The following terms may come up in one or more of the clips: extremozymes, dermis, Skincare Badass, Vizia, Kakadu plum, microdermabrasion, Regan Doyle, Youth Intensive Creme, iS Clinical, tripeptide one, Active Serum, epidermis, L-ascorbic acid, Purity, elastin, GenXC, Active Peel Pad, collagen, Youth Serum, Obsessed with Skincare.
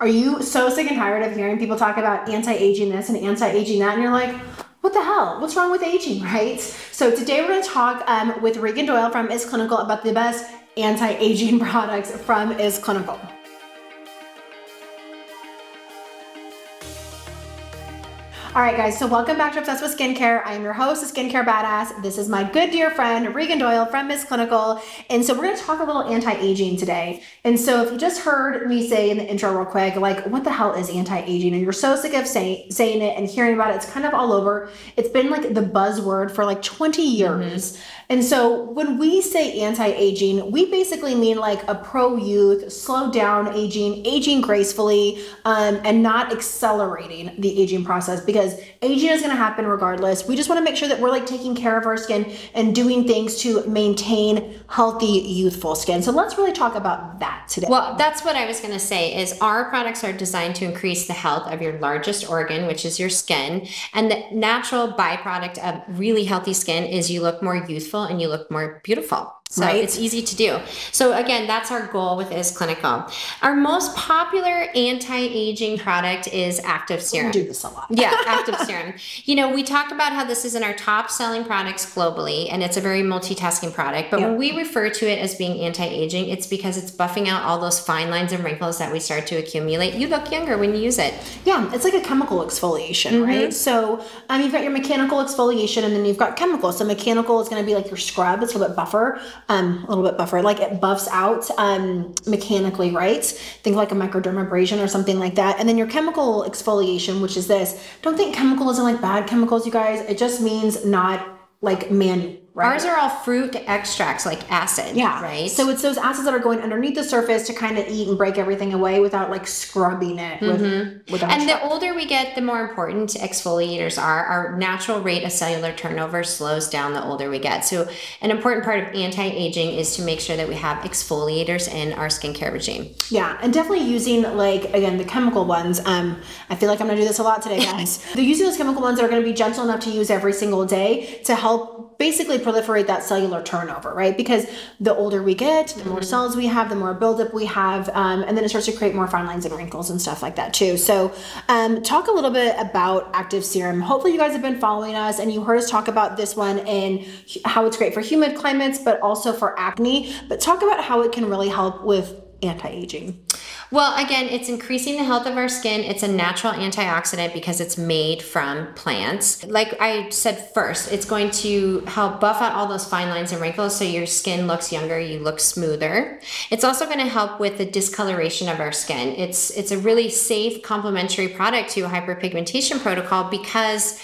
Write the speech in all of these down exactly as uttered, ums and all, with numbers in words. Are you so sick and tired of hearing people talk about anti-aging this and anti-aging that, and you're like, what the hell? What's wrong with aging, right? So today we're going to talk um, with Regan Doyle from iS Clinical about the best anti-aging products from iS Clinical. All right, guys, so welcome back to Obsessed with Skincare. I am your host, the Skincare Badass. This is my good dear friend, Regan Doyle from iS Clinical. And so we're gonna talk a little anti-aging today. And so if you just heard me say in the intro real quick, like, what the hell is anti-aging? And you're so sick of say, saying it and hearing about it. It's kind of all over. It's been like the buzzword for like twenty years. Mm-hmm. And so when we say anti-aging, we basically mean like a pro-youth, slow down aging, aging gracefully, um, and not accelerating the aging process, because Because aging is going to happen regardless. We just want to make sure that we're like taking care of our skin and doing things to maintain healthy, youthful skin. So let's really talk about that today. Well, that's what I was going to say is our products are designed to increase the health of your largest organ, which is your skin. And the natural byproduct of really healthy skin is you look more youthful and you look more beautiful. So right? It's easy to do. So again, that's our goal with iS Clinical. Our most popular anti-aging product is Active Serum. We do this a lot. Yeah, Active Serum. You know, we talked about how this is in our top selling products globally, and it's a very multitasking product. But yeah. When we refer to it as being anti-aging, it's because it's buffing out all those fine lines and wrinkles that we start to accumulate. You look younger when you use it. Yeah, it's like a chemical exfoliation, mm-hmm. right? So um, you've got your mechanical exfoliation, and then you've got chemical. So mechanical is going to be like your scrub. It's a little bit buffer. Um, a little bit buffer, like it buffs out um, mechanically, right? Think like a microdermabrasion or something like that. And then your chemical exfoliation, which is this. Don't think chemical isn't like bad chemicals, you guys. It just means not like man-made. Right. Ours are all fruit extracts, like acid, yeah. right? So it's those acids that are going underneath the surface to kind of eat and break everything away without like scrubbing it. Mm-hmm. with, with and the older we get, the more important exfoliators are. Our natural rate of cellular turnover slows down the older we get. So an important part of anti-aging is to make sure that we have exfoliators in our skincare regime. Yeah, and definitely using like, again, the chemical ones. Um, I feel like I'm gonna do this a lot today, guys. They're using those chemical ones that are gonna be gentle enough to use every single day to help basically proliferate that cellular turnover, right? Because the older we get, the more cells we have, the more buildup we have, um, and then it starts to create more fine lines and wrinkles and stuff like that too. So um, talk a little bit about Active Serum. Hopefully you guys have been following us and you heard us talk about this one and how it's great for humid climates, but also for acne, but talk about how it can really help with anti-aging. Well, again, it's increasing the health of our skin. It's a natural antioxidant because it's made from plants. Like I said first, it's going to help buff out all those fine lines and wrinkles so your skin looks younger, you look smoother. It's also going to help with the discoloration of our skin. It's, it's a really safe complementary product to a hyperpigmentation protocol because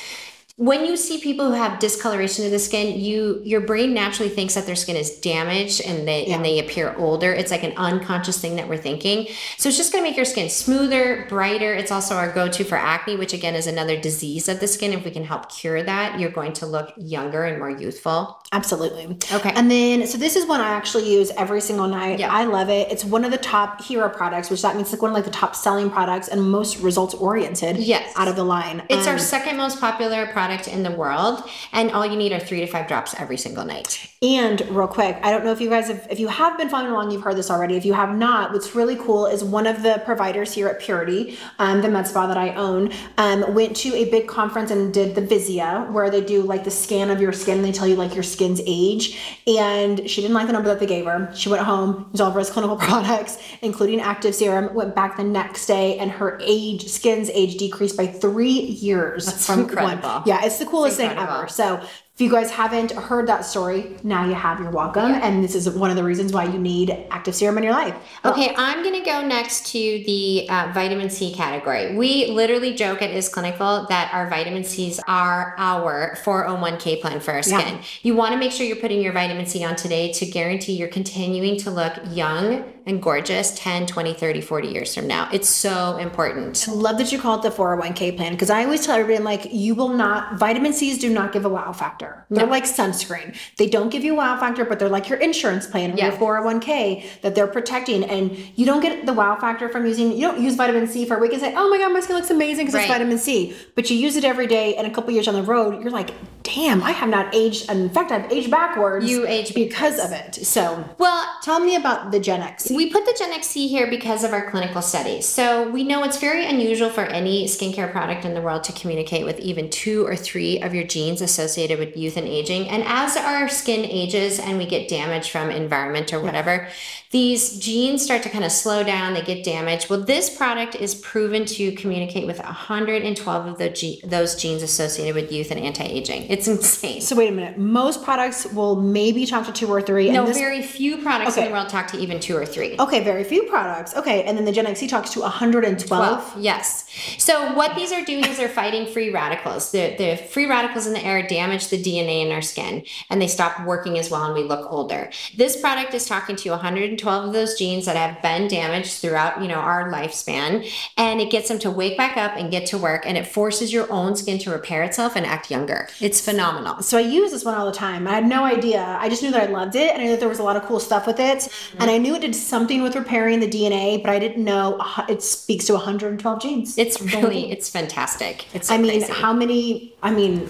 when you see people who have discoloration of the skin, you your brain naturally thinks that their skin is damaged and they yeah. and they appear older. It's like an unconscious thing that we're thinking. So it's just going to make your skin smoother, brighter. It's also our go-to for acne, which again is another disease of the skin. If we can help cure that, you're going to look younger and more youthful. Absolutely. Okay. And then, so this is one I actually use every single night. Yep. I love it. It's one of the top hero products, which that means like one of like the top selling products and most results-oriented yes. out of the line. It's um, our second most popular product product in the world, and all you need are three to five drops every single night. And real quick, I don't know if you guys have, if you have been following along, you've heard this already. If you have not, what's really cool is one of the providers here at Purity, um, the med spa that I own, um, went to a big conference and did the Vizia, where they do like the scan of your skin and they tell you like your skin's age. And she didn't like the number that they gave her. She went home, used all of her iS Clinical products, including Active Serum, went back the next day, and her age, skin's age decreased by three years. That's from incredible. One. Yeah. Yeah, it's the coolest thing ever. So if you guys haven't heard that story, now you have, you're welcome. Yeah. And this is one of the reasons why you need Active Serum in your life. Oh. Okay, I'm going to go next to the uh, vitamin C category. We literally joke at iS Clinical that our vitamin C's are our four oh one K plan for our skin. Yeah. You want to make sure you're putting your vitamin C on today to guarantee you're continuing to look young and gorgeous ten, twenty, thirty, forty years from now. It's so important. I love that you call it the four oh one K plan, because I always tell everybody, I'm like, you will not, vitamin C's do not give a wow factor. They're no. like sunscreen. They don't give you a wow factor, but they're like your insurance plan, yeah. your four oh one K that they're protecting. And you don't get the wow factor from using, you don't use vitamin C for a week and say, oh my God, my skin looks amazing because right. it's vitamin C. But you use it every day, and a couple years on the road, you're like, damn, I have not aged. In fact, I've aged backwards. You aged because, because of it. So, well, tell me about the GenXC. We put the GenXC here because of our clinical studies. So we know it's very unusual for any skincare product in the world to communicate with even two or three of your genes associated with youth and aging. And as our skin ages and we get damage from environment or whatever, yeah. these genes start to kind of slow down. They get damaged. Well, this product is proven to communicate with one hundred twelve of the ge those genes associated with youth and anti-aging. It's insane. So wait a minute. Most products will maybe talk to two or three. And no, this... very few products okay. in the world talk to even two or three. Okay, very few products. Okay, and then the GenXC talks to one hundred twelve? twelve, yes. So what these are doing is they're fighting free radicals. The, the free radicals in the air damage the D N A in our skin, and they stop working as well, and we look older. This product is talking to one hundred twelve of those genes that have been damaged throughout, you know, our lifespan, and it gets them to wake back up and get to work, and it forces your own skin to repair itself and act younger. It's phenomenal. So I use this one all the time. I had no idea. I just knew that I loved it, and I knew that there was a lot of cool stuff with it, mm-hmm. and I knew it did something with repairing the D N A, but I didn't know it speaks to one hundred twelve genes. It's really, it's fantastic. It's so I mean, crazy. how many, I mean,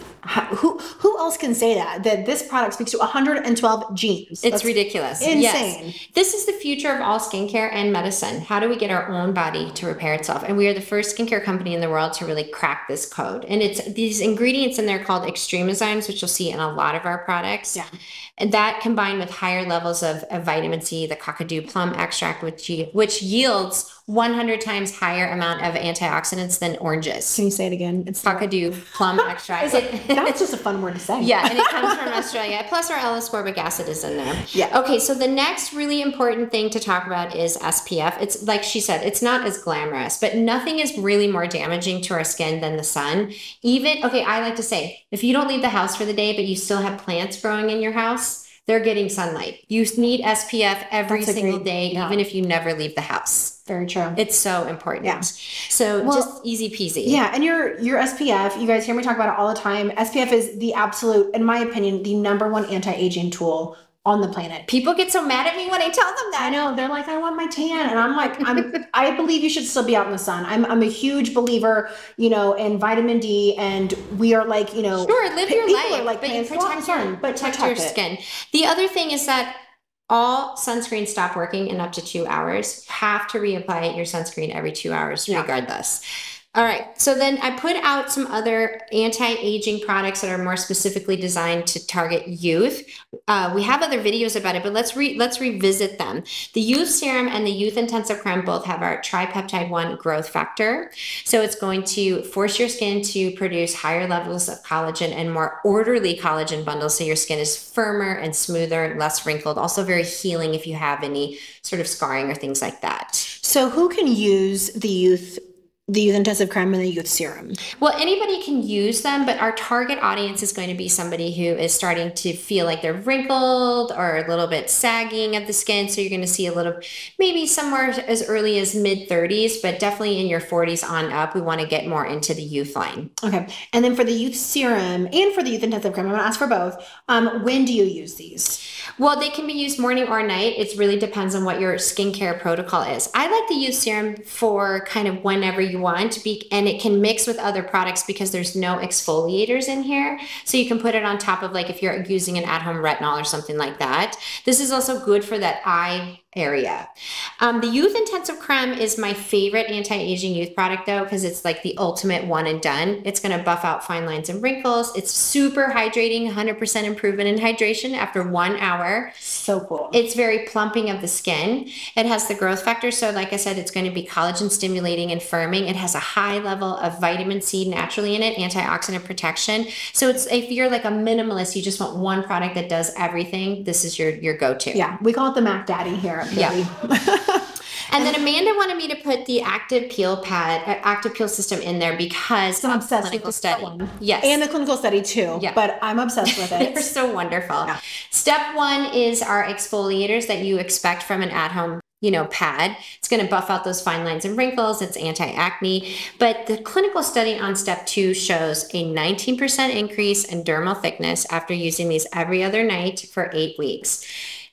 who who else can say that, that this product speaks to one hundred twelve genes? It's That's ridiculous. Insane. Yes. This is the future of all skincare and medicine. How do we get our own body to repair itself? And we are the first skincare company in the world to really crack this code. And it's these ingredients in there called extremozymes, which you'll see in a lot of our products. Yeah. And that combined with higher levels of, of vitamin C, the Kakadu plum extract, which, which yields one hundred times higher amount of antioxidants than oranges. Can you say it again? It's Kakadu plum extract. Like, that's just a fun word to say. Yeah, and it comes from Australia. Plus our L-ascorbic acid is in there. Yeah. Okay, so the next really important thing to talk about is S P F. It's like she said, it's not as glamorous, but nothing is really more damaging to our skin than the sun. Even, okay, I like to say, if you don't leave the house for the day, but you still have plants growing in your house, they're getting sunlight. You need S P F every That's single great, day, yeah. even if you never leave the house. Very true. It's so important. Yeah. So well, just easy peasy. Yeah, and your your S P F, you guys hear me talk about it all the time. S P F is the absolute, in my opinion, the number one anti-aging tool on the planet. People get so mad at me when I tell them that. I know. They're like, I want my tan. And I'm like, I'm, I believe you should still be out in the sun. I'm, I'm a huge believer, you know, in vitamin D, and we are like, you know, sure, live your life, like, but you protect, sun, but protect, protect your it. skin. The other thing is that all sunscreens stop working in up to two hours. You have to reapply your sunscreen every two hours yeah. regardless. All right, so then I put out some other anti-aging products that are more specifically designed to target youth. Uh, we have other videos about it, but let's re let's revisit them. The Youth Serum and the Youth Intensive Creme both have our tripeptide one growth factor. So it's going to force your skin to produce higher levels of collagen and more orderly collagen bundles, so your skin is firmer and smoother, less wrinkled, also very healing if you have any sort of scarring or things like that. So who can use the Youth The Youth Intensive Creme and the Youth Serum? Well, anybody can use them, but our target audience is going to be somebody who is starting to feel like they're wrinkled or a little bit sagging of the skin. So you're going to see a little, maybe somewhere as early as mid thirties, but definitely in your forties on up, we want to get more into the youth line. Okay. And then for the Youth Serum and for the Youth Intensive Creme, I'm going to ask for both. Um, when do you use these? Well, they can be used morning or night. It really depends on what your skincare protocol is. I like the Youth Serum for kind of whenever you want to be, and it can mix with other products because there's no exfoliators in here. So you can put it on top of, like, if you're using an at-home retinol or something like that. This is also good for that eye area. Um, the Youth Intensive Creme is my favorite anti-aging youth product, though, because it's like the ultimate one and done. It's going to buff out fine lines and wrinkles. It's super hydrating, one hundred percent improvement in hydration after one hour. So cool. It's very plumping of the skin. It has the growth factor. So like I said, it's going to be collagen stimulating and firming. It has a high level of vitamin C naturally in it, antioxidant protection. So it's, if you're like a minimalist, you just want one product that does everything, this is your, your go-to. Yeah. We call it the Mac Daddy here. Yeah. And then Amanda wanted me to put the Active Peel Pad, uh, Active Peel System in there because I'm obsessed with the study. One. Yes. And the clinical study too, yeah. but I'm obsessed with it. They're so wonderful. Yeah. Step one is our exfoliators that you expect from an at-home you know, pad. It's going to buff out those fine lines and wrinkles. It's anti-acne. But the clinical study on step two shows a nineteen percent increase in dermal thickness after using these every other night for eight weeks.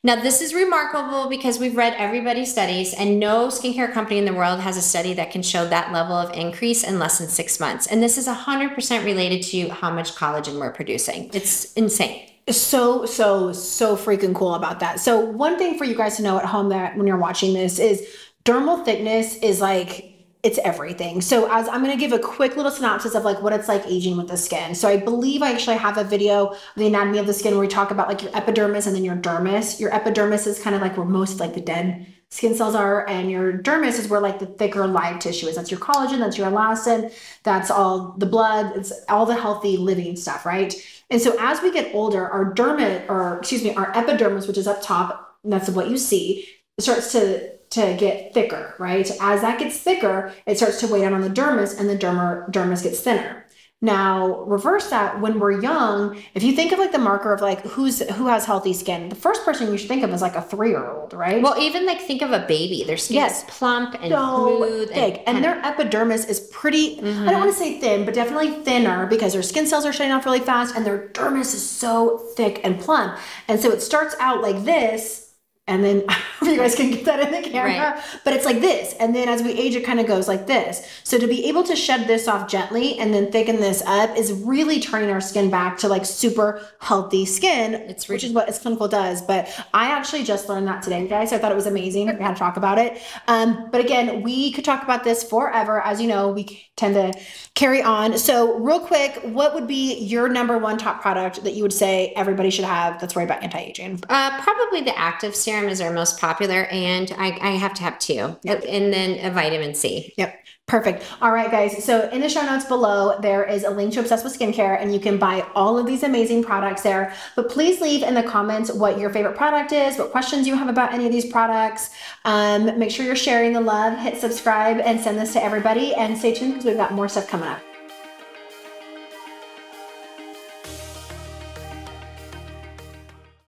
Now, this is remarkable because we've read everybody's studies, and no skincare company in the world has a study that can show that level of increase in less than six months. And this is one hundred percent related to how much collagen we're producing. It's insane. So, so, so freaking cool about that. So one thing for you guys to know at home that when you're watching this is dermal thickness is like, it's everything. So as I'm going to give a quick little synopsis of like what it's like aging with the skin. So I believe I actually have a video of the anatomy of the skin where we talk about like your epidermis and then your dermis. Your epidermis is kind of like where most like the dead skin cells are, and your dermis is where like the thicker live tissue is. That's your collagen, that's your elastin, that's all the blood, it's all the healthy living stuff, right? And so as we get older, our dermis, or excuse me, our epidermis, which is up top, and that's what you see, it starts to to get thicker, right? As that gets thicker, it starts to weigh down on the dermis, and the derm dermis gets thinner. Now, reverse that when we're young. If you think of like the marker of like who's who has healthy skin, the first person you should think of is like a three-year-old, right? Well, even like think of a baby. Their skin yes. is plump and so smooth, big, and, and their epidermis is pretty. Mm-hmm. I don't want to say thin, but definitely thinner because their skin cells are shutting off really fast, and their dermis is so thick and plump. And so it starts out like this. And then you guys can get that in the camera, right. But it's like this. And then as we age, it kind of goes like this. So to be able to shed this off gently and then thicken this up is really turning our skin back to like super healthy skin, it's which is what iS Clinical does. But I actually just learned that today, guys. So I thought it was amazing. We had to talk about it. Um, but again, we could talk about this forever. As you know, we tend to carry on. So real quick, what would be your number one top product that you would say everybody should have that's right about anti-aging? Uh, probably the Active Serum. Serum is our most popular, and I, I have to have two, yep. And then a vitamin C. Yep. Perfect. All right, guys. So in the show notes below, there is a link to Obsessed with Skincare, and you can buy all of these amazing products there. But please leave in the comments what your favorite product is, what questions you have about any of these products. Um, make sure you're sharing the love, hit subscribe, and send this to everybody. And stay tuned because we've got more stuff coming up.